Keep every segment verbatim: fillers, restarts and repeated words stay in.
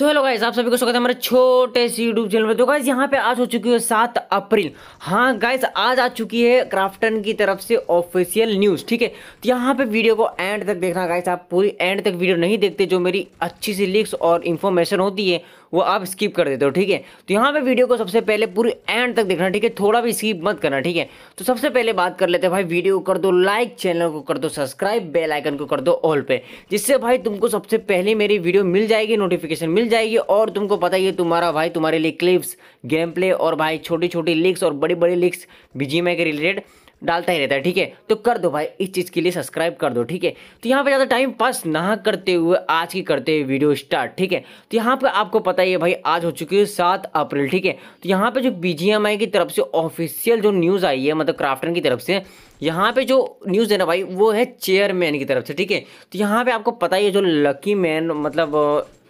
तो hello guys, आप सभी को स्वागत है हमारे छोटे सी यूट्यूब चैनल पर। तो गाइस यहाँ पे आज हो चुकी है सात अप्रैल। हाँ गाइस, आज आ चुकी है क्राफ्टन की तरफ से ऑफिशियल न्यूज़। ठीक है, तो यहाँ पे वीडियो को एंड तक देखना गाइस। आप पूरी एंड तक वीडियो नहीं देखते, जो मेरी अच्छी सी लिक्स और इन्फॉर्मेशन होती है वो आप स्किप कर देते हो। ठीक है, तो यहाँ पे वीडियो को सबसे पहले पूरी एंड तक देखना। ठीक है, थोड़ा भी स्किप मत करना। ठीक है, तो सबसे पहले बात कर लेते हैं भाई, वीडियो को कर दो लाइक, चैनल को कर दो सब्सक्राइब, बेल आइकन को कर दो ऑल पे, जिससे भाई तुमको सबसे पहले मेरी वीडियो मिल जाएगी, नोटिफिकेशन मिल जाएगी। और तुमको पता ही है तुम्हारा भाई तुम्हारे लिए क्लिप्स, गेम प्ले और भाई छोटी छोटी लीक्स और बड़ी बड़ी लीक्स बीजीएमआई के रिलेटेड डालता ही रहता है। ठीक है, तो कर दो भाई, इस चीज़ के लिए सब्सक्राइब कर दो। ठीक है, तो यहाँ पे ज़्यादा टाइम पास ना करते हुए आज की करते हुए वीडियो स्टार्ट। ठीक है, तो यहाँ पे आपको पता ही है भाई, आज हो चुकी है सात अप्रैल। ठीक है, तो यहाँ पे जो बीजीएमआई की तरफ से ऑफिशियल जो न्यूज़ आई है, मतलब क्राफ्टन की तरफ से, यहाँ पे जो न्यूज़ है ना भाई, वो है चेयरमैन की तरफ से। ठीक है, तो यहाँ पर आपको पता ही है, जो लकी मैन मतलब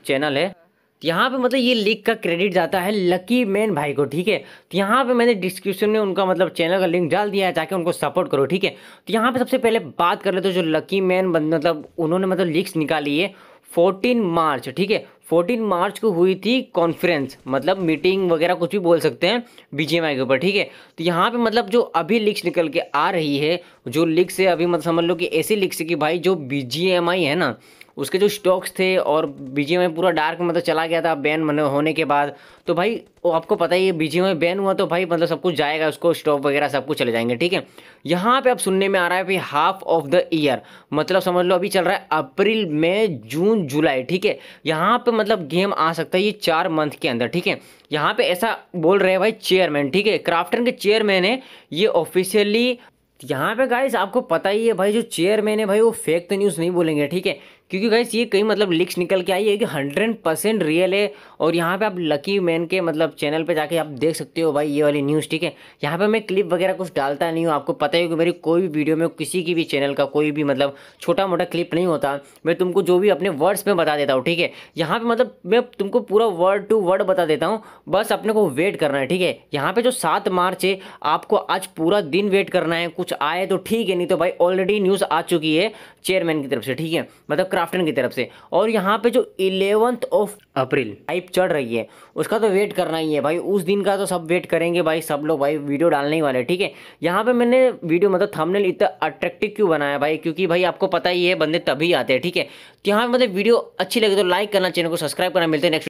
चैनल है, यहाँ पे मतलब ये लीक का क्रेडिट जाता है लकी मैन भाई को। ठीक है, तो यहाँ पे मैंने डिस्क्रिप्शन में उनका मतलब चैनल का लिंक डाल दिया है, जाके उनको सपोर्ट करो। ठीक है, तो यहाँ पे सबसे पहले बात कर लेते हो, जो लकी मैन मतलब उन्होंने मतलब लीक्स निकाली है चौदह मार्च। ठीक है, चौदह मार्च को हुई थी कॉन्फ्रेंस, मतलब मीटिंग वगैरह कुछ भी बोल सकते हैं बीजीएमआई के ऊपर। ठीक है, तो यहाँ पे मतलब जो अभी लीक्स निकल के आ रही है, जो लीक्स से अभी मतलब समझ लो कि ऐसी लीक्स है कि भाई जो बीजीएमआई है ना, उसके जो स्टॉक्स थे और बीजीएमआई पूरा डार्क मतलब चला गया था बैन मन होने के बाद। तो भाई वो आपको पता ही है, बीजीएमआई बैन हुआ तो भाई मतलब सब कुछ जाएगा, उसको स्टॉक वगैरह सब कुछ चले जाएंगे। ठीक है, यहाँ पे अब सुनने में आ रहा है भाई हाफ ऑफ द ईयर, मतलब समझ लो अभी चल रहा है अप्रैल मई जून जुलाई। ठीक है, यहाँ पे मतलब गेम आ सकता है ये चार मंथ के अंदर। ठीक है, यहाँ पे ऐसा बोल रहे हैं भाई चेयरमैन। ठीक है, क्राफ्टन के चेयरमैन है ये ऑफिशियली। यहाँ पे गाइस आपको पता ही है भाई, जो चेयरमैन है भाई वो फेक तो न्यूज़ नहीं बोलेंगे। ठीक है, क्योंकि गाइस ये कई मतलब लीक्स निकल के आई है कि हंड्रेड परसेंट रियल है। और यहाँ पे आप लकी मैन के मतलब चैनल पे जाके आप देख सकते हो भाई ये वाली न्यूज़। ठीक है, यहाँ पे मैं क्लिप वगैरह कुछ डालता नहीं हूँ, आपको पता ही है कि मेरी कोई भी वीडियो में किसी की भी चैनल का कोई भी मतलब छोटा मोटा क्लिप नहीं होता, मैं तुमको जो भी अपने वर्ड्स में बता देता हूँ। ठीक है, यहाँ पर मतलब मैं तुमको पूरा वर्ड टू वर्ड बता देता हूँ, बस अपने को वेट करना है। ठीक है, यहाँ पर जो सात मार्च है आपको आज पूरा दिन वेट करना है, कुछ आए तो ठीक है, नहीं तो भाई ऑलरेडी न्यूज़ आ चुकी है चेयरमैन की तरफ से। ठीक है, मतलब क्राफ्टन की तरफ से। और यहाँ पे जो इलेवंथ ऑफ अप्रैल हाइप चढ़ रही है, उसका तो वेट करना ही है भाई, उस दिन का तो सब वेट करेंगे भाई, सब लोग भाई वीडियो डालने ही वाले हैं। ठीक है, यहाँ पे मैंने वीडियो मतलब थंबनेल इतना अट्रैक्टिव क्यों बनाया भाई, क्योंकि भाई आपको पता ही है बंदे तभी आते हैं। ठीक है, यहाँ पे मतलब वीडियो अच्छी लगे तो लाइक करना, चैनल को सब्सक्राइब करना। मिलते हैं नेक्स्ट।